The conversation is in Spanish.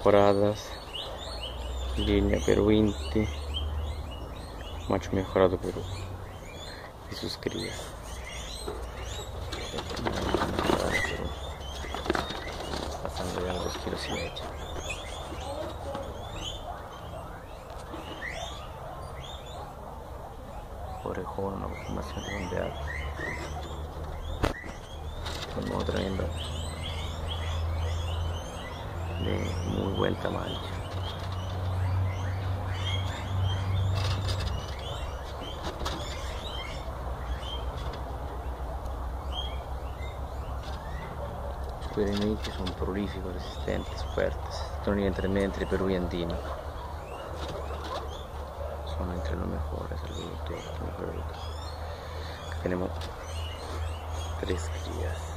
mejoradas, Linea Peru Inte, macho mejorado Peru, y sus crías. Pasando ya 2,5 kilos. Orejón, una formación redondeada, con otra hembra de muy buen tamaño. Cuiden que son prolíficos, resistentes, fuertes. Son intermedio entre Perú y Andino. Son entre los mejores agricultores que tenemos. 3 crías.